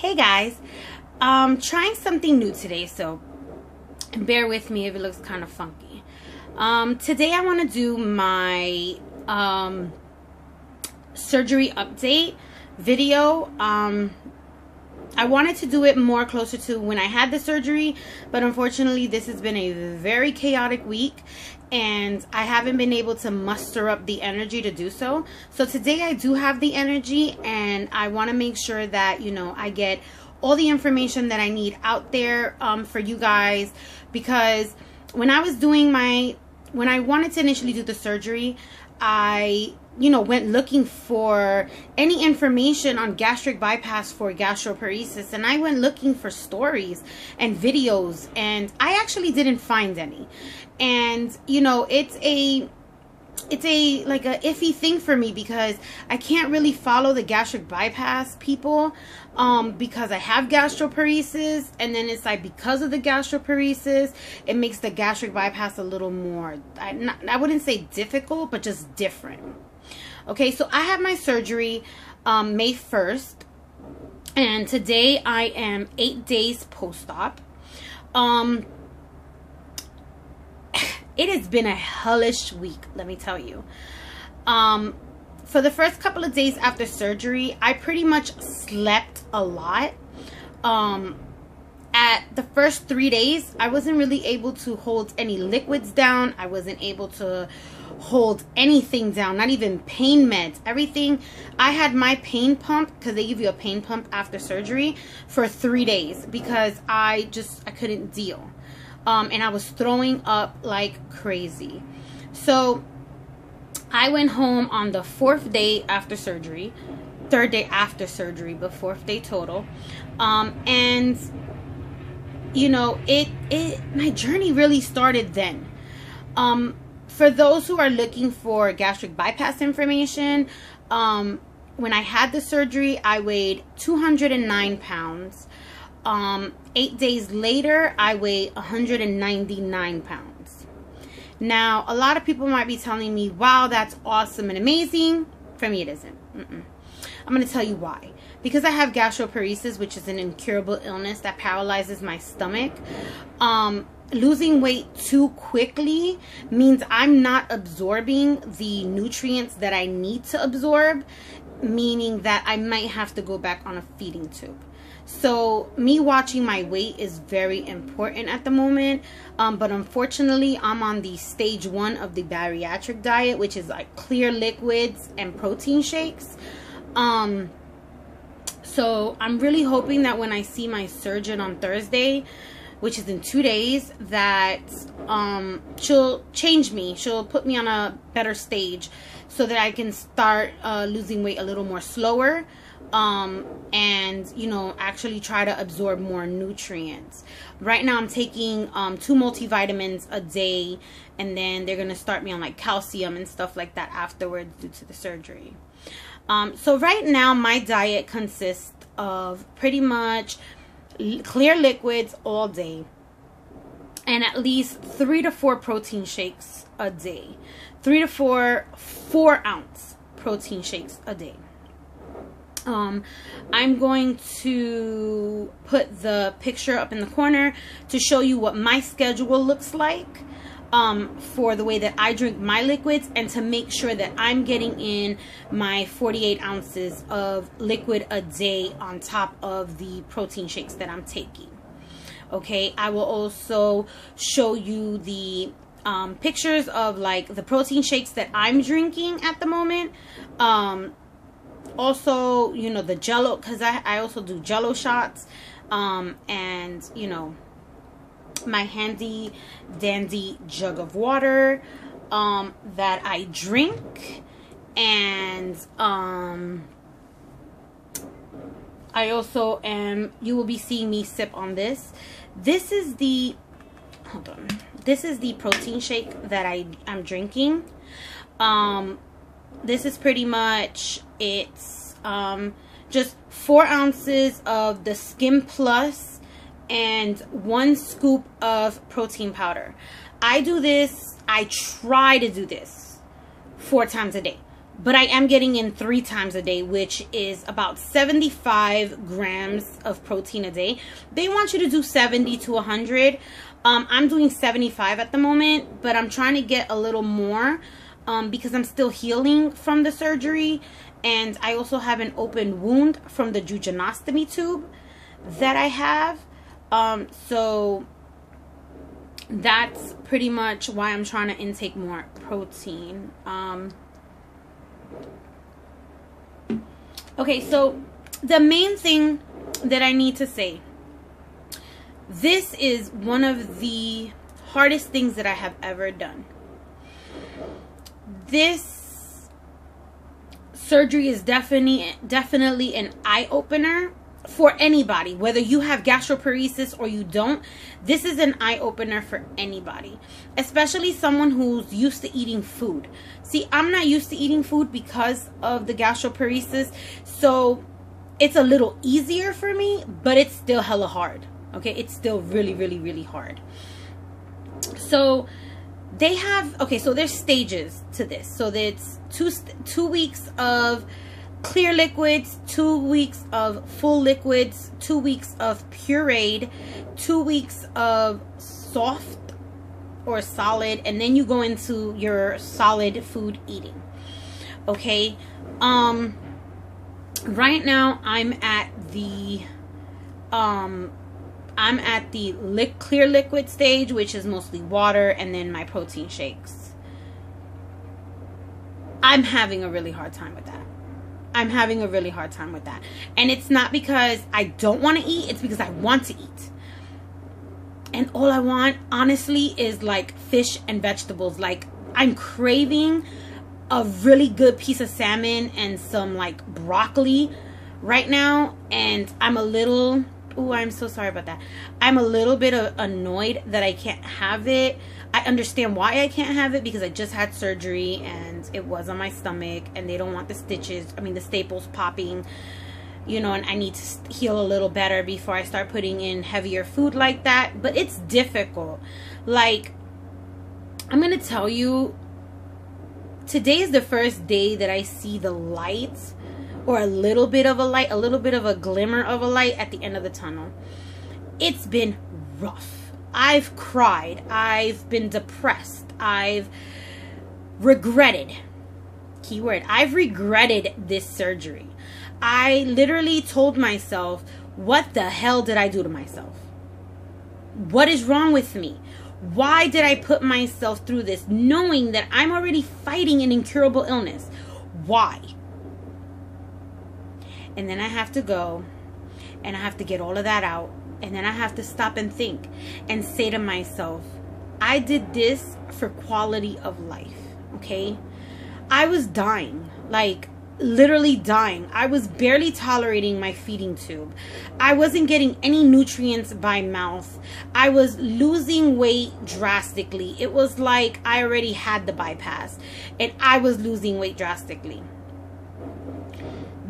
Hey guys, trying something new today, so bear with me if it looks kind of funky. Today I want to do my surgery update video. I wanted to do it more closer to when I had the surgery, but unfortunately this has been a very chaotic week and I haven't been able to muster up the energy to do so. So today I do have the energy and I want to make sure that, you know, I get all the information that I need out there for you guys, because when I wanted to initially do the surgery, I went looking for any information on gastric bypass for gastroparesis, and I went looking for stories and videos, and I actually didn't find any. And you know, it's a like a iffy thing for me, because I can't really follow the gastric bypass people because I have gastroparesis, and then it's like because of the gastroparesis it makes the gastric bypass a little more, I wouldn't say difficult, but just different. Okay, so I had my surgery May 1st, and today I am 8 days post-op. It has been a hellish week, let me tell you. For the first couple of days after surgery, I pretty much slept a lot. At the first 3 days, I wasn't really able to hold any liquids down. I wasn't able to hold anything down, not even pain meds, everything. I had my pain pump, because they give you a pain pump after surgery, for 3 days, because I couldn't deal. And I was throwing up like crazy. So I went home on the third day after surgery, but fourth day total. And you know, my journey really started then. For those who are looking for gastric bypass information, when I had the surgery, I weighed 209 pounds. 8 days later, I weigh 199 pounds. Now, a lot of people might be telling me, wow, that's awesome and amazing. For me, it isn't. I'm going to tell you why. Because I have gastroparesis, which is an incurable illness that paralyzes my stomach, losing weight too quickly means I'm not absorbing the nutrients that I need to absorb, meaning that I might have to go back on a feeding tube. So me watching my weight is very important at the moment, but unfortunately I'm on the stage 1 of the bariatric diet, which is like clear liquids and protein shakes. So I'm really hoping that when I see my surgeon on Thursday, which is in 2 days, that she'll change me. She'll put me on a better stage so that I can start losing weight a little more slower, and you know, actually try to absorb more nutrients. Right now I'm taking 2 multivitamins a day, and then they're gonna start me on like calcium and stuff like that afterwards due to the surgery. So right now my diet consists of pretty much clear liquids all day and at least 3 to 4 protein shakes a day, 3 to 4 4-ounce protein shakes a day. I'm going to put the picture up in the corner to show you what my schedule looks like for the way that I drink my liquids, and to make sure that I'm getting in my 48 ounces of liquid a day on top of the protein shakes that I'm taking. Okay, I will also show you the pictures of like the protein shakes that I'm drinking at the moment. Also, you know, the jello, because I also do jello shots, and you know, my handy dandy jug of water that I drink. And I also am, you will be seeing me sip on this. This is the protein shake that I'm drinking. This is pretty much, it's just 4 ounces of the Skim Plus and 1 scoop of protein powder. I do this, I try to do this 4 times a day, but I am getting in 3 times a day, which is about 75 grams of protein a day. They want you to do 70 to 100. I'm doing 75 at the moment, but I'm trying to get a little more because I'm still healing from the surgery. And I also have an open wound from the jejunostomy tube that I have. So that's pretty much why I'm trying to intake more protein. Okay, so the main thing that I need to say, this is one of the hardest things that I have ever done. This surgery is definitely an eye-opener for anybody, whether you have gastroparesis or you don't. This is an eye-opener for anybody, especially someone who's used to eating food. See, I'm not used to eating food because of the gastroparesis, so it's a little easier for me, but it's still hella hard. Okay, it's still really, really, really hard. So they have, okay, so there's stages to this. So it's two weeks of clear liquids, 2 weeks of full liquids, 2 weeks of pureed, 2 weeks of soft or solid, and then you go into your solid food eating. Okay, right now I'm at the clear liquid stage, which is mostly water, and then my protein shakes. I'm having a really hard time with that. I'm having a really hard time with that. And it's not because I don't want to eat, it's because I want to eat. And all I want, honestly, is like fish and vegetables. Like, I'm craving a really good piece of salmon and some like broccoli right now. And I'm a little, ooh, I'm so sorry about that. I'm a little bit annoyed that I can't have it. I understand why I can't have it because I just had surgery and it was on my stomach, and they don't want the stitches, I mean the staples popping, you know, and I need to heal a little better before I start putting in heavier food like that. But it's difficult. Like, I'm going to tell you, today is the first day that I see the lights, or a little bit of a light, a little bit of a glimmer of a light at the end of the tunnel. It's been rough. I've cried, I've been depressed, I've regretted, keyword, I've regretted this surgery. I literally told myself, what the hell did I do to myself? What is wrong with me? Why did I put myself through this, knowing that I'm already fighting an incurable illness? Why? And then I have to go and I have to get all of that out. And then I have to stop and think and say to myself, I did this for quality of life, okay? I was dying, like literally dying. I was barely tolerating my feeding tube. I wasn't getting any nutrients by mouth. I was losing weight drastically. It was like I already had the bypass and I was losing weight drastically.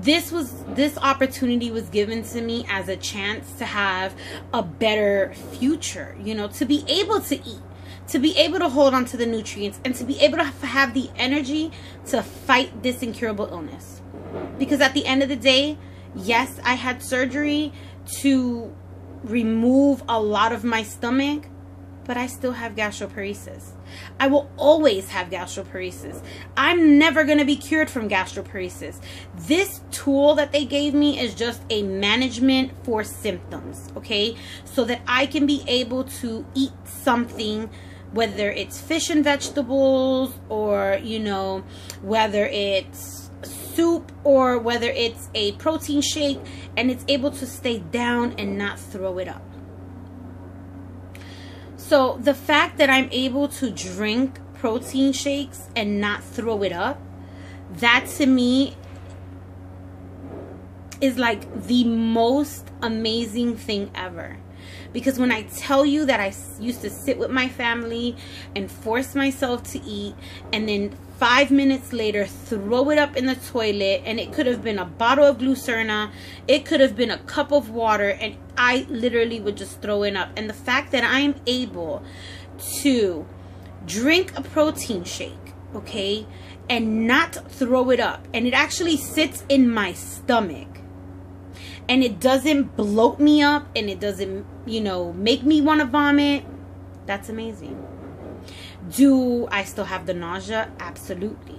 This opportunity was given to me as a chance to have a better future, you know, to be able to eat, to be able to hold on to the nutrients, and to be able to have the energy to fight this incurable illness. Because at the end of the day, yes, I had surgery to remove a lot of my stomach, but I still have gastroparesis. I will always have gastroparesis. I'm never going to be cured from gastroparesis. This tool that they gave me is just a management for symptoms, okay? So that I can be able to eat something, whether it's fish and vegetables, or, you know, whether it's soup, or whether it's a protein shake, and it's able to stay down and not throw it up. So the fact that I'm able to drink protein shakes and not throw it up, that to me is like the most amazing thing ever. Because when I tell you that I used to sit with my family and force myself to eat, and then 5 minutes later throw it up in the toilet, and it could have been a bottle of Glucerna, it could have been a cup of water, and I literally would just throw it up. And the fact that I am able to drink a protein shake okay, and not throw it up. And it actually sits in my stomach. And it doesn't bloat me up, and it doesn't, you know, make me want to vomit. That's amazing. Do I still have the nausea? Absolutely.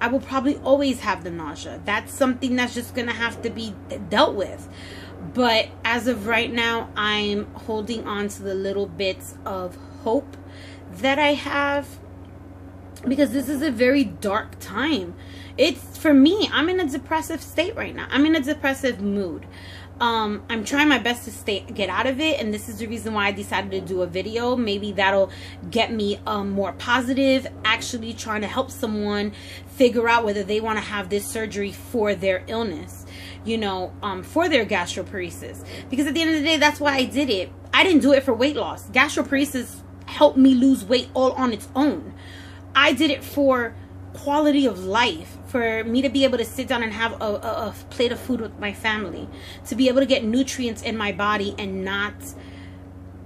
I will probably always have the nausea. That's something that's just going to have to be dealt with. But as of right now, I'm holding on to the little bits of hope that I have, because this is a very dark time. It's, for me, I'm in a depressive state right now. I'm in a depressive mood. I'm trying my best to get out of it, and this is the reason why I decided to do a video. Maybe that'll get me more positive, actually trying to help someone figure out whether they want to have this surgery for their illness, you know, for their gastroparesis. Because at the end of the day, that's why I did it. I didn't do it for weight loss. Gastroparesis helped me lose weight all on its own. I did it for quality of life, for me to be able to sit down and have a plate of food with my family, to be able to get nutrients in my body and not,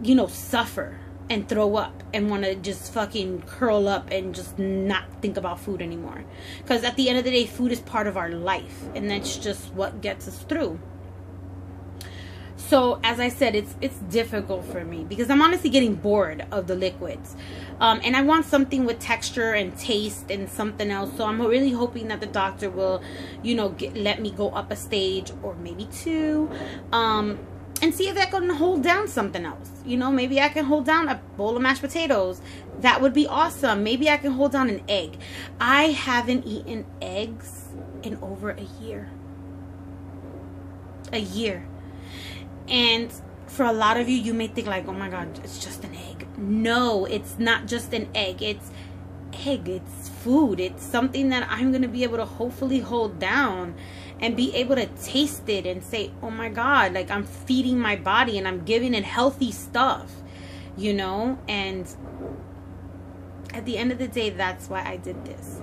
you know, suffer and throw up and want to just fucking curl up and just not think about food anymore. Because at the end of the day, food is part of our life, and that's just what gets us through. So as I said, it's difficult for me because I'm honestly getting bored of the liquids, and I want something with texture and taste and something else. So I'm really hoping that the doctor will, you know, let me go up a stage or maybe two, and see if I can hold down something else. You know, maybe I can hold down a bowl of mashed potatoes. That would be awesome. Maybe I can hold down an egg. I haven't eaten eggs in over a year. A year. And for a lot of you, you may think like, oh my God, it's just an egg. No, it's not just an egg. It's egg. It's food. It's something that I'm going to be able to hopefully hold down and be able to taste it and say, oh my God, like I'm feeding my body and I'm giving it healthy stuff, you know? And at the end of the day, that's why I did this.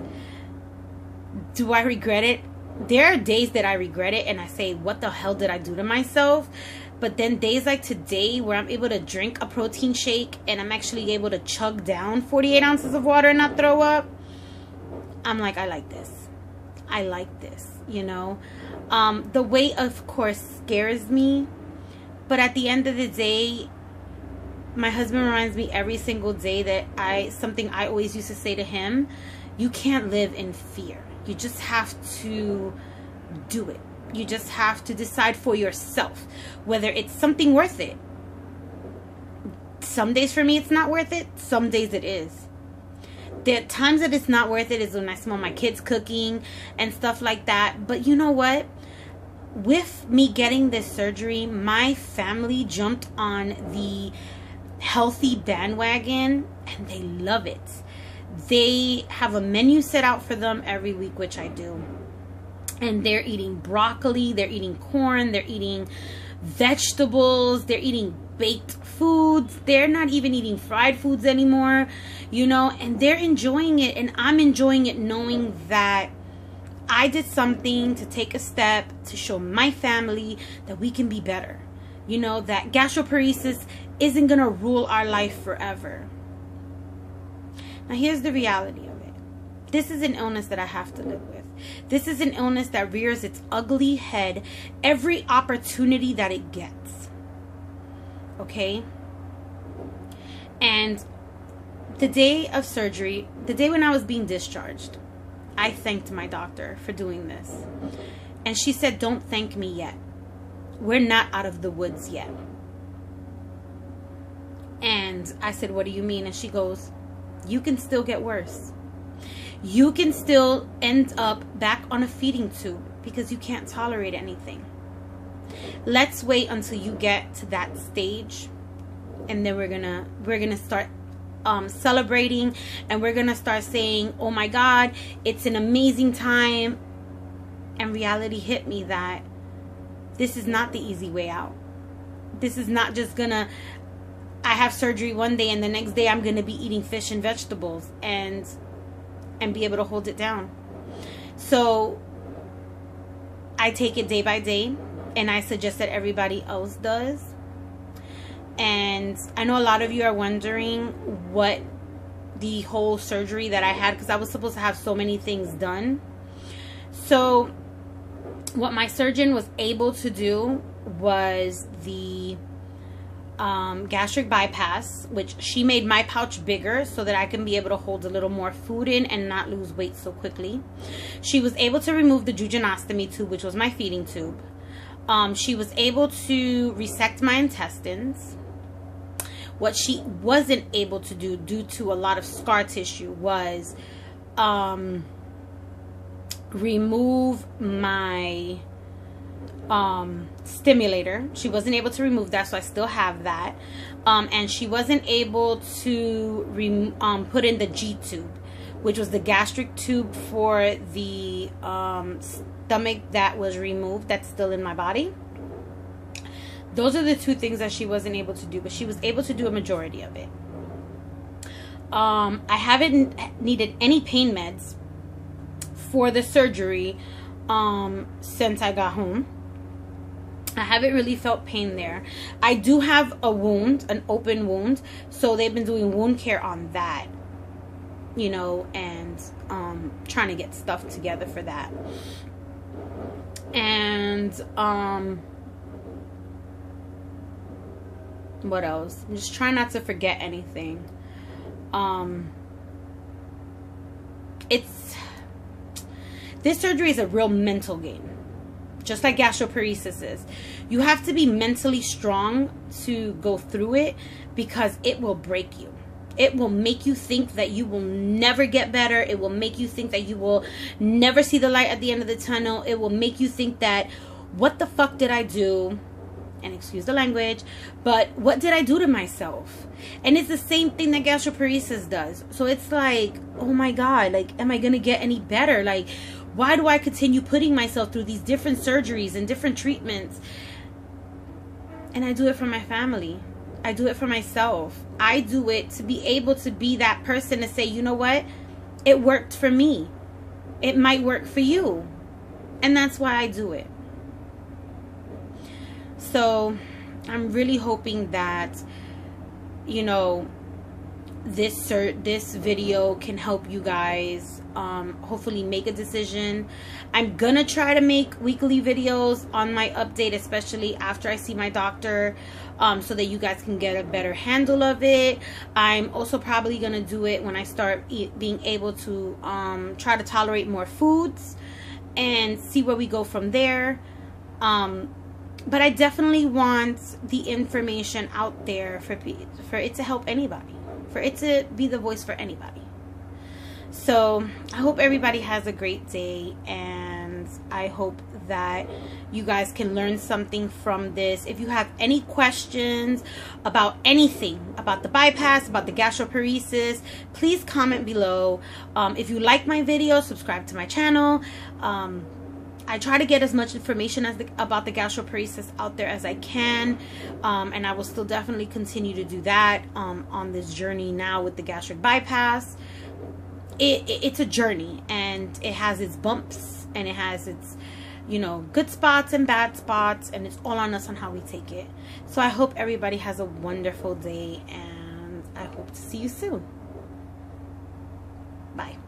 Do I regret it? There are days that I regret it and I say, what the hell did I do to myself? But then days like today where I'm able to drink a protein shake and I'm actually able to chug down 48 ounces of water and not throw up, I'm like, I like this. I like this, you know. The weight, of course, scares me. But at the end of the day, my husband reminds me every single day that something I always used to say to him, you can't live in fear. You just have to do it. You just have to decide for yourself whether it's something worth it. Some days for me it's not worth it. Some days it is. There are times that it's not worth it is when I smell my kids cooking and stuff like that. But you know what? With me getting this surgery, my family jumped on the healthy bandwagon and they love it. They have a menu set out for them every week, which I do. And they're eating broccoli, they're eating corn, they're eating vegetables, they're eating baked foods, they're not even eating fried foods anymore, you know, and they're enjoying it. And I'm enjoying it knowing that I did something to take a step to show my family that we can be better, you know, that gastroparesis isn't going to rule our life forever. Now, here's the reality of it. This is an illness that I have to live with. This is an illness that rears its ugly head every opportunity that it gets. Okay? And the day of surgery, the day when I was being discharged, I thanked my doctor for doing this. And she said, don't thank me yet. We're not out of the woods yet. And I said, what do you mean? And she goes, you can still get worse. You can still end up back on a feeding tube because you can't tolerate anything. Let's wait until you get to that stage, and then we're gonna start celebrating, and we're gonna start saying, oh my God, it's an amazing time. And reality hit me that this is not the easy way out. This is not just gonna, I have surgery one day and the next day I'm going to be eating fish and vegetables and be able to hold it down. So I take it day by day, and I suggest that everybody else does. And I know a lot of you are wondering what the whole surgery that I had, because I was supposed to have so many things done. So what my surgeon was able to do was the gastric bypass, which she made my pouch bigger so that I can be able to hold a little more food in and not lose weight so quickly. She was able to remove the jejunostomy tube, which was my feeding tube. She was able to resect my intestines. What she wasn't able to do, due to a lot of scar tissue, was remove my stimulator. She wasn't able to remove that, so I still have that. And she wasn't able to put in the G tube, which was the gastric tube for the stomach that was removed, that's still in my body. Those are the two things that she wasn't able to do, but she was able to do a majority of it. I haven't needed any pain meds for the surgery since I got home. I haven't really felt pain there. I do have a wound, an open wound, so they've been doing wound care on that, you know, and trying to get stuff together for that. And what else? I'm just trying not to forget anything. This surgery is a real mental game, just like gastroparesis is. You have to be mentally strong to go through it, because it will break you. It will make you think that you will never get better. It will make you think that you will never see the light at the end of the tunnel. It will make you think that, what the fuck did I do? And excuse the language, but what did I do to myself? And it's the same thing that gastroparesis does. So it's like, oh my God, like, am I gonna get any better? Like, why do I continue putting myself through these different surgeries and different treatments? And I do it for my family. I do it for myself. I do it to be able to be that person to say, you know what? It worked for me. It might work for you. And that's why I do it. So I'm really hoping that, you know, this video can help you guys hopefully make a decision. I'm gonna try to make weekly videos on my update, especially after I see my doctor, so that you guys can get a better handle of it. I'm also probably gonna do it when I start being able to try to tolerate more foods and see where we go from there. But I definitely want the information out there for it to help anybody, for it to be the voice for anybody. So I hope everybody has a great day, and I hope that you guys can learn something from this. If you have any questions about anything, about the bypass, about the gastroparesis, please comment below. If you like my video, subscribe to my channel. I try to get as much information about the gastroparesis out there as I can, and I will still definitely continue to do that on this journey now with the gastric bypass. It's a journey, and it has its bumps, and it has its, you know, good spots and bad spots, and it's all on us on how we take it. So I hope everybody has a wonderful day, and I hope to see you soon. Bye.